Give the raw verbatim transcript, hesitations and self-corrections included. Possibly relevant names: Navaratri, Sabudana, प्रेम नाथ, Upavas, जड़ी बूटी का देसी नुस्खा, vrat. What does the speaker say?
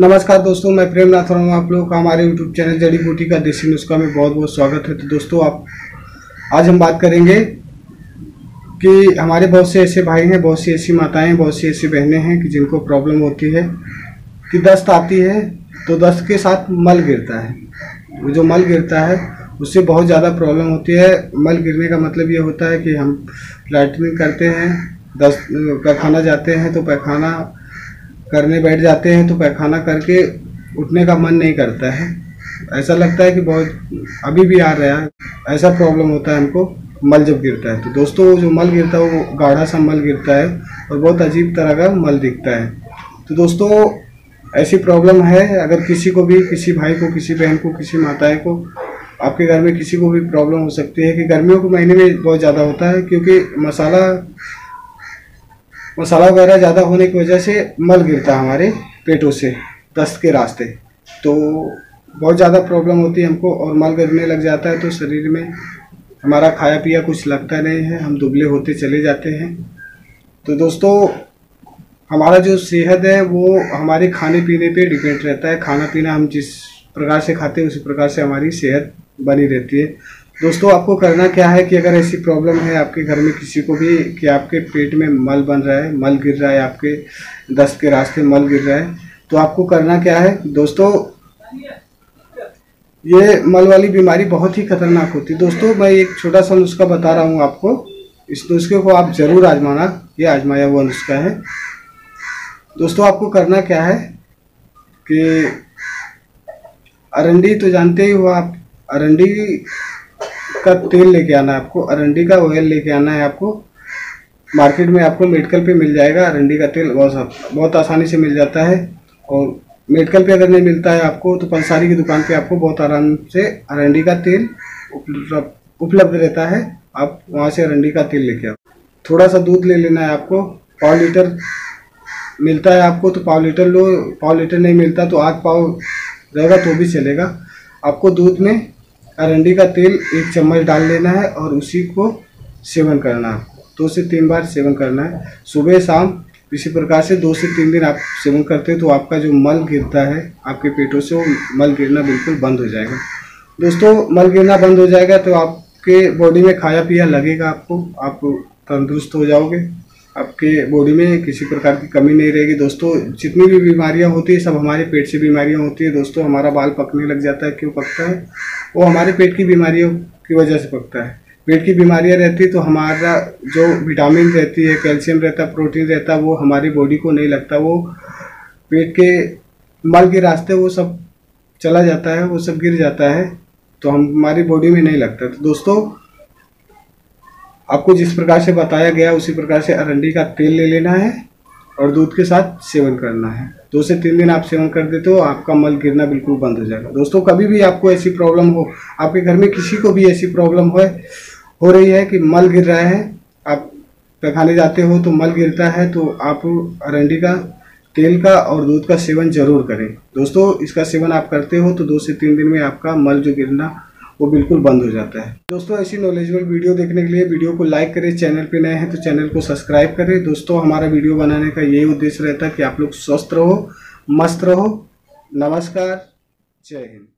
नमस्कार दोस्तों, मैं प्रेम नाथ और आप लोगों का हमारे यूट्यूब चैनल जड़ी बूटी का देसी नुस्खा में बहुत बहुत स्वागत है। तो दोस्तों, आप आज हम बात करेंगे कि हमारे बहुत से ऐसे भाई हैं, बहुत सी ऐसी माताएं हैं, बहुत सी ऐसी बहनें हैं कि जिनको प्रॉब्लम होती है कि दस्त आती है तो दस्त के साथ मल गिरता है। वो जो मल गिरता है उससे बहुत ज़्यादा प्रॉब्लम होती है। मल गिरने का मतलब ये होता है कि हम लैट्रिन करते हैं, दस्त पैखाना जाते हैं तो पैखाना करने बैठ जाते हैं, तो पैखाना करके उठने का मन नहीं करता है। ऐसा लगता है कि बहुत अभी भी आ रहा है, ऐसा प्रॉब्लम होता है हमको मल जब गिरता है। तो दोस्तों, जो मल गिरता है वो गाढ़ा सा मल गिरता है और बहुत अजीब तरह का मल दिखता है। तो दोस्तों, ऐसी प्रॉब्लम है। अगर किसी को भी, किसी भाई को, किसी बहन को, किसी माताएं को, आपके घर में किसी को भी प्रॉब्लम हो सकती है कि गर्मियों के महीने में बहुत ज़्यादा होता है, क्योंकि मसाला मसाला वगैरह ज़्यादा होने की वजह से मल गिरता है हमारे पेटों से दस्त के रास्ते। तो बहुत ज़्यादा प्रॉब्लम होती है हमको और मल गिरने लग जाता है तो शरीर में हमारा खाया पिया कुछ लगता नहीं है, हम दुबले होते चले जाते हैं। तो दोस्तों, हमारा जो सेहत है वो हमारे खाने पीने पे डिपेंड रहता है। खाना पीना हम जिस प्रकार से खाते हैं उसी प्रकार से हमारी सेहत बनी रहती है। दोस्तों, आपको करना क्या है कि अगर ऐसी प्रॉब्लम है आपके घर में किसी को भी कि आपके पेट में मल बन रहा है, मल गिर रहा है, आपके दस्त के रास्ते मल गिर रहा है, तो आपको करना क्या है दोस्तों, ये मल वाली बीमारी बहुत ही खतरनाक होती है। दोस्तों, मैं एक छोटा सा नुस्खा बता रहा हूँ आपको, इस नुस्खे को आप ज़रूर आजमाना। ये आजमाया हुआ नुस्खा है। दोस्तों, आपको करना क्या है कि अरंडी तो जानते ही हो आप, अरंडी का तेल लेके आना है आपको, अरंडी का ऑयल लेके आना है आपको। मार्केट में आपको मेडिकल पे मिल जाएगा अरंडी का तेल, बहुत बहुत आसानी से मिल जाता है। और मेडिकल पे अगर नहीं मिलता है आपको तो पंसारी की दुकान पे आपको बहुत आराम से अरंडी का तेल उपलब्ध रहता है। आप वहाँ से अरंडी का तेल लेके आओ। थोड़ा सा दूध ले लेना है आपको, पाव लीटर मिलता है आपको तो पाव लीटर लो, पाव लीटर नहीं मिलता तो आध पाव रहेगा तो भी चलेगा। आपको दूध में अरंडी का तेल एक चम्मच डाल लेना है और उसी को सेवन करना है आपको, दो से तीन बार सेवन करना है, सुबह शाम। इसी प्रकार से दो से तीन दिन आप सेवन करते हैं तो आपका जो मल गिरता है आपके पेटों से, वो मल गिरना बिल्कुल बंद हो जाएगा। दोस्तों, मल गिरना बंद हो जाएगा तो आपके बॉडी में खाया पिया लगेगा आपको, आप तंदुरुस्त हो जाओगे, आपके बॉडी में किसी प्रकार की कमी नहीं रहेगी। दोस्तों, जितनी भी बीमारियाँ होती है सब हमारे पेट से बीमारियाँ होती है। दोस्तों, हमारा बाल पकने लग जाता है, क्यों पकता है? वो हमारे पेट की बीमारियों की वजह से पकता है। पेट की बीमारियां रहती तो हमारा जो विटामिन रहती है, कैल्शियम रहता, प्रोटीन रहता, वो हमारी बॉडी को नहीं लगता। वो पेट के मल के रास्ते वो सब चला जाता है, वो सब गिर जाता है तो हम हमारी बॉडी में नहीं लगता। तो दोस्तों, आपको जिस प्रकार से बताया गया उसी प्रकार से अरंडी का तेल ले लेना है और दूध के साथ सेवन करना है। दो से तीन दिन आप सेवन कर देते हो आपका मल गिरना बिल्कुल बंद हो जाएगा। दोस्तों, कभी भी आपको ऐसी प्रॉब्लम हो, आपके घर में किसी को भी ऐसी प्रॉब्लम हो हो रही है कि मल गिर रहा है, आप पैखाने जाते हो तो मल गिरता है, तो आप अरंडी का तेल का और दूध का सेवन जरूर करें। दोस्तों, इसका सेवन आप करते हो तो दो से तीन दिन में आपका मल जो गिरना वो बिल्कुल बंद हो जाता है। दोस्तों, ऐसी नॉलेजेबल वीडियो देखने के लिए वीडियो को लाइक करें, चैनल पे नए हैं तो चैनल को सब्सक्राइब करें। दोस्तों, हमारा वीडियो बनाने का यही उद्देश्य रहता है कि आप लोग स्वस्थ रहो, मस्त रहो। नमस्कार, जय हिंद।